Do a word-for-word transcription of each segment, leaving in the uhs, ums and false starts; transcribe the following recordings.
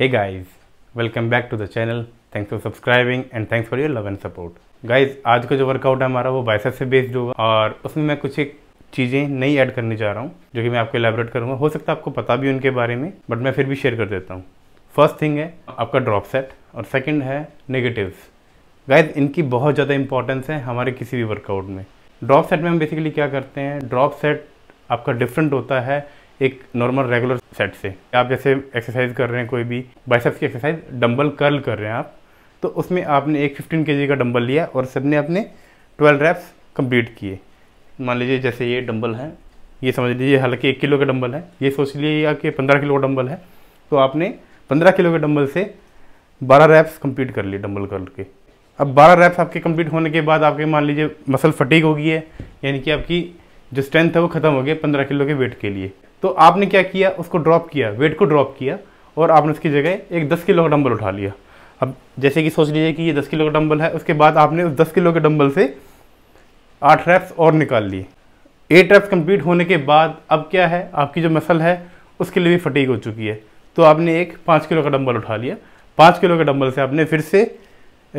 Hey guys, welcome back to the channel. Thanks for subscribing and thanks for your love and support. Guys, आज का जो workout है हमारा वो biceps से बेस्ड होगा और उसमें मैं कुछ एक चीज़ें नई ऐड करने जा रहा हूँ जो कि मैं आपको एलैबोरेट करूँगा. हो सकता है आपको पता भी उनके बारे में, बट मैं फिर भी शेयर कर देता हूँ. फर्स्ट थिंग है आपका ड्रॉप सेट और सेकेंड है नेगेटिव्स. गाइज, इनकी बहुत ज़्यादा इंपॉर्टेंस है हमारे किसी भी वर्कआउट में. ड्रॉप सेट में हम बेसिकली क्या करते हैं, ड्रॉप सेट आपका डिफरेंट होता है एक नॉर्मल रेगुलर सेट से. आप जैसे एक्सरसाइज कर रहे हैं, कोई भी बाइसेप्स की एक्सरसाइज डंबल कर्ल कर रहे हैं आप, तो उसमें आपने एक फिफ्टीन केजी का डंबल लिया और सबने अपने ट्वेल्व रैप्स कंप्लीट किए. मान लीजिए जैसे ये डंबल है, ये समझ लीजिए, हालांकि एक किलो का डंबल है, ये सोच लीजिए कि पंद्रह किलो का डंबल है, तो आपने पंद्रह किलो के डंबल से बारह रैप्स कंप्लीट कर लिए डंबल कर्ल के. अब बारह रैप्स आपके कंप्लीट होने के बाद आपके मान लीजिए मसल फटीग हो गई है, यानी कि आपकी जो स्ट्रेंथ है वो खत्म हो गई पंद्रह किलो के वेट के लिए. तो आपने क्या किया, उसको ड्रॉप किया, वेट को ड्रॉप किया और आपने उसकी जगह एक दस किलो का डंबल उठा लिया. अब जैसे कि सोच लीजिए कि ये दस किलो का डंबल है, उसके बाद आपने उस दस किलो के डंबल से आठ रैप्स और निकाल लिए. एट रैप्स कंप्लीट होने के बाद अब क्या है, आपकी जो मसल है उसके लिए भी फटीग हो चुकी है, तो आपने एक पाँच किलो का डंबल उठा लिया. पाँच किलो के डंबल से आपने फिर से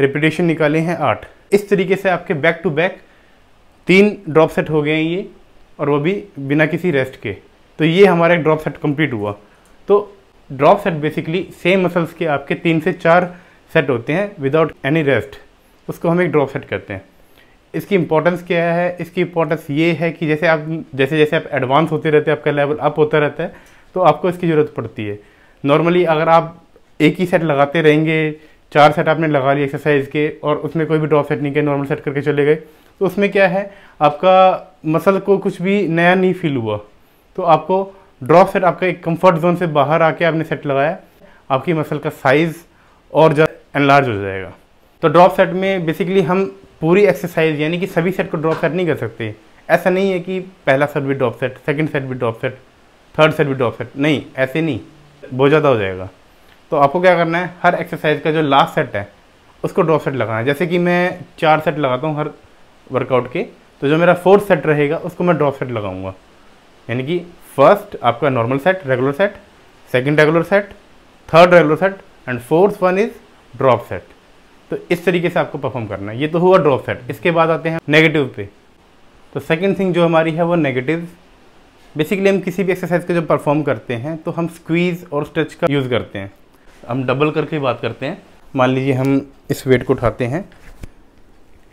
रिपीटेशन निकाले हैं आठ. इस तरीके से आपके बैक टू बैक तीन ड्रॉप सेट हो गए हैं ये, और वो भी बिना किसी रेस्ट के. तो ये हमारा एक ड्रॉप सेट कंप्लीट हुआ. तो drop set basically same muscles के आपके तीन से चार सेट होते हैं विदाउट एनी रेस्ट, उसको हम एक ड्रॉप सेट कहते हैं. इसकी इंपॉर्टेंस क्या है, इसकी इंपॉर्टेंस ये है कि जैसे आप जैसे जैसे आप एडवांस होते रहते हैं, आपका लेवल अप होता रहता है, तो आपको इसकी ज़रूरत पड़ती है. नॉर्मली अगर आप एक ही सेट लगाते रहेंगे, चार सेट आपने लगा लिए एक्सरसाइज के और उसमें कोई भी ड्रॉप सेट नहीं किया, नॉर्मल सेट करके चले गए, तो उसमें क्या है आपका मसल को कुछ भी नया नहीं फील हुआ. तो आपको ड्रॉप सेट आपका एक कंफर्ट जोन से बाहर आके आपने सेट लगाया, आपकी मसल का साइज़ और ज़्यादा एनलार्ज हो जाएगा. तो ड्रॉप सेट में बेसिकली हम पूरी एक्सरसाइज यानी कि सभी सेट को ड्रॉप सेट नहीं कर सकते. ऐसा नहीं है कि पहला सेट भी ड्रॉप सेट, सेकंड सेट भी ड्रॉप सेट, थर्ड सेट भी ड्रॉप सेट, नहीं, ऐसे नहीं, बहुत ज़्यादा हो जाएगा. तो आपको क्या करना है, हर एक्सरसाइज का जो लास्ट सेट है उसको ड्रॉप सेट लगाना है. जैसे कि मैं चार सेट लगाता हूँ हर वर्कआउट के, तो जो मेरा फोर्थ सेट रहेगा उसको मैं ड्रॉप सेट लगाऊँगा. यानी कि फर्स्ट आपका normal set, regular set, second regular set, third regular set and fourth one is drop set. तो इस तरीके से आपको परफॉर्म करना है. ये तो हुआ ड्रॉप सेट. इसके बाद आते हैं नेगेटिव पे. तो सेकंड थिंग जो हमारी है वो नेगेटिव. बेसिकली हम किसी भी एक्सरसाइज को जब परफॉर्म करते हैं तो हम स्क्वीज़ और स्ट्रेच का यूज़ करते हैं. हम डबल करके बात करते हैं. मान लीजिए हम इस वेट को उठाते हैं,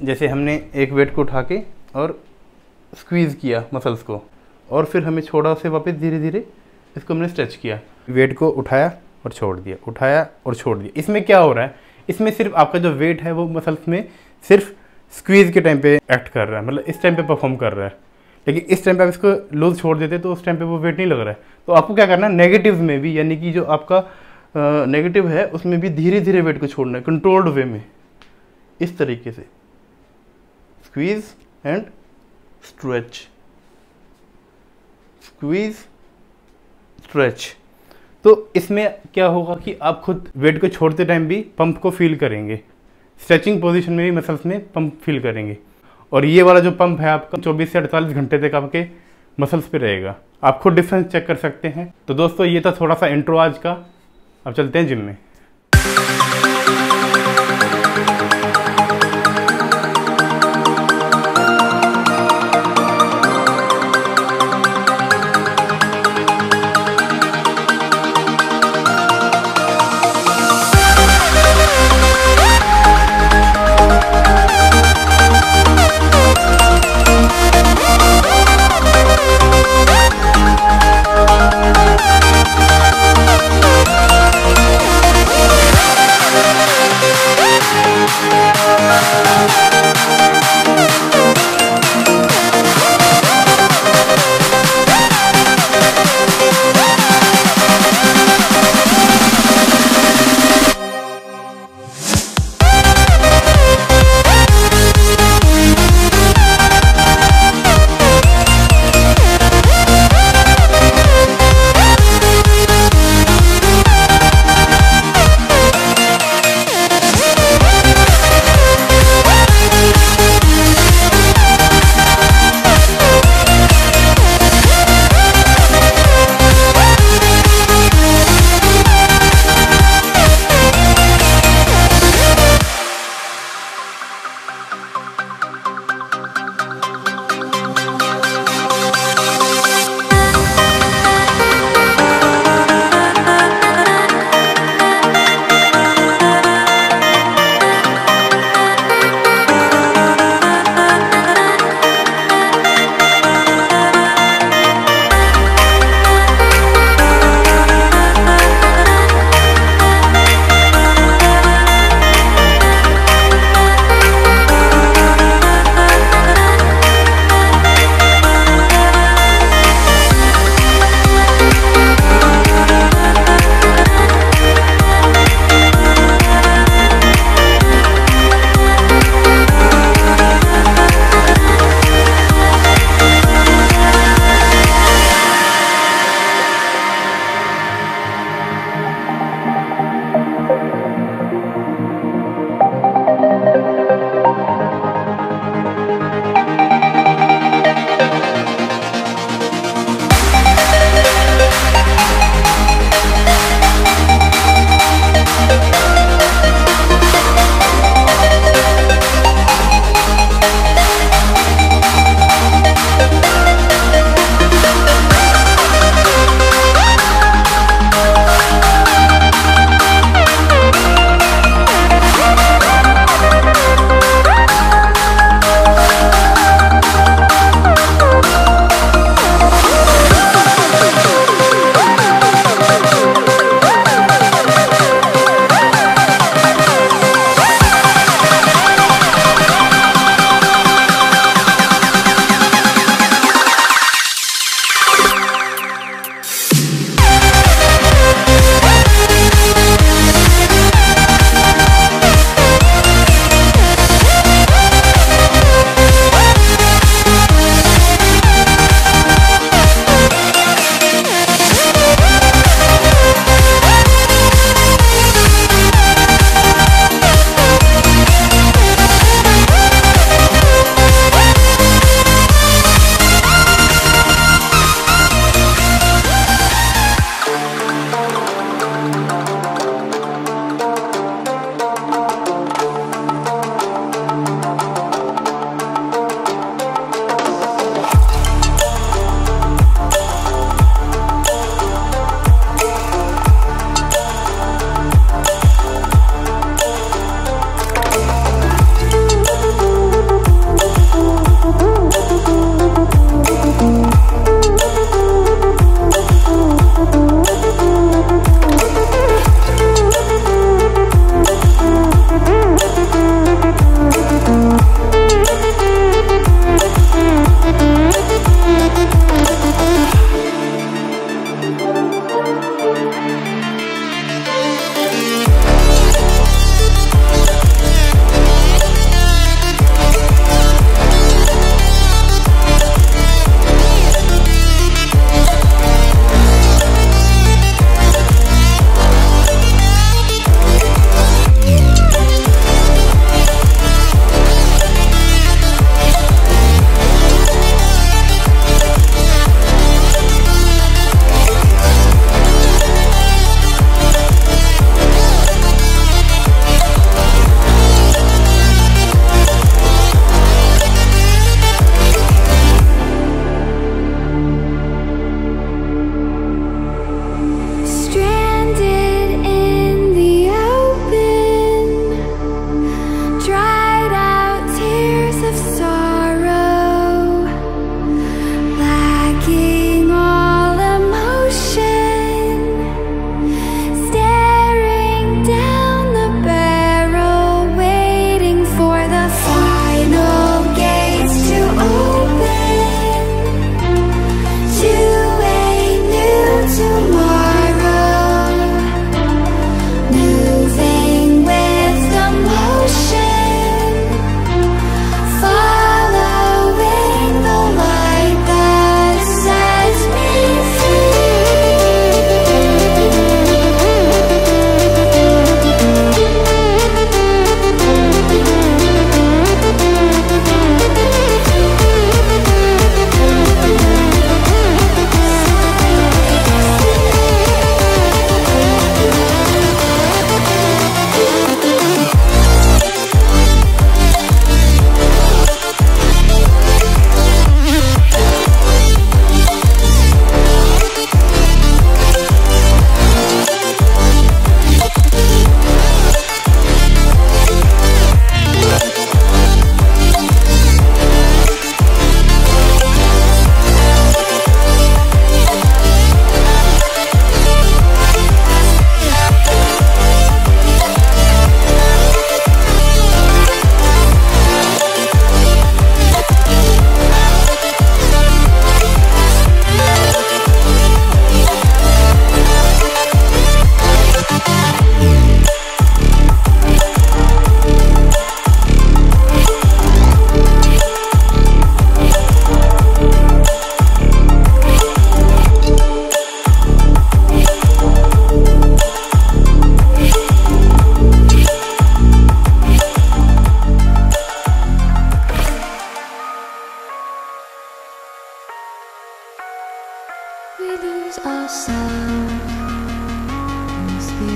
जैसे हमने एक वेट को उठा के और स्क्वीज़ किया मसल्स को, और फिर हमें छोड़ा, उसे वापस धीरे धीरे इसको हमने स्ट्रेच किया. वेट को उठाया और छोड़ दिया, उठाया और छोड़ दिया. इसमें क्या हो रहा है, इसमें सिर्फ आपका जो वेट है वो मसल्स में सिर्फ स्क्वीज़ के टाइम पे एक्ट कर रहा है, मतलब इस टाइम पे परफॉर्म कर रहा है. लेकिन इस टाइम पे आप इसको लूज छोड़ देते तो उस टाइम पे वो वेट नहीं लग रहा है. तो आपको क्या करना है, नेगेटिव में भी, यानी कि जो आपका नेगेटिव है उसमें भी धीरे धीरे वेट को छोड़ना है, कंट्रोल्ड वे में, इस तरीके से squeeze and stretch, squeeze stretch. तो इसमें क्या होगा कि आप खुद वेट को छोड़ते टाइम भी पंप को फील करेंगे, स्ट्रेचिंग पोजीशन में भी मसल्स में पंप फील करेंगे, और ये वाला जो पंप है आपका चौबीस से अड़तालीस घंटे तक आपके मसल्स पे रहेगा. आप खुद डिफरेंस चेक कर सकते हैं. तो दोस्तों ये था थोड़ा सा इंट्रो आज का. अब चलते हैं जिम में.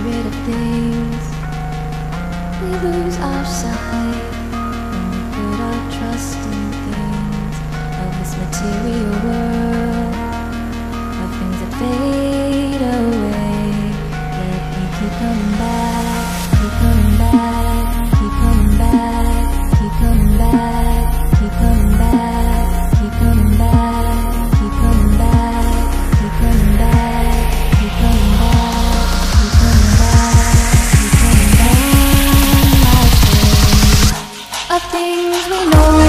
rid of things we lose our sight when we put our trust in things of this material world, of things that fade away. Yet we keep coming back, keep coming back, keep coming back, keep coming back, keep coming back, keep coming back, keep coming back, keep coming back, keep coming back. Things we know.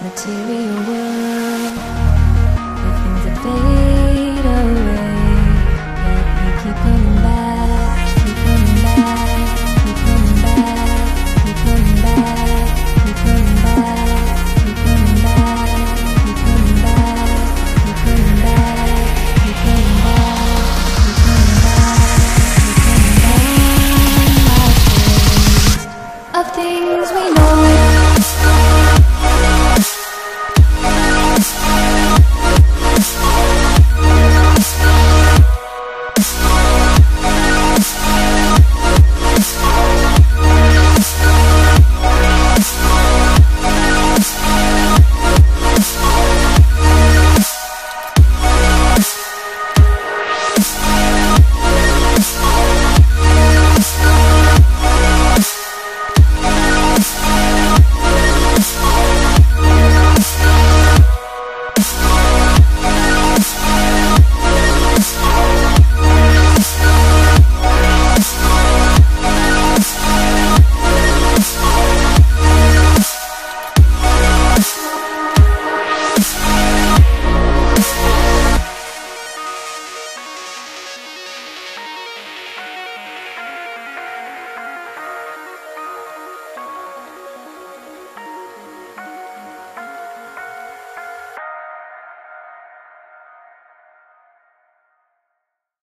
Material world, the things that fade.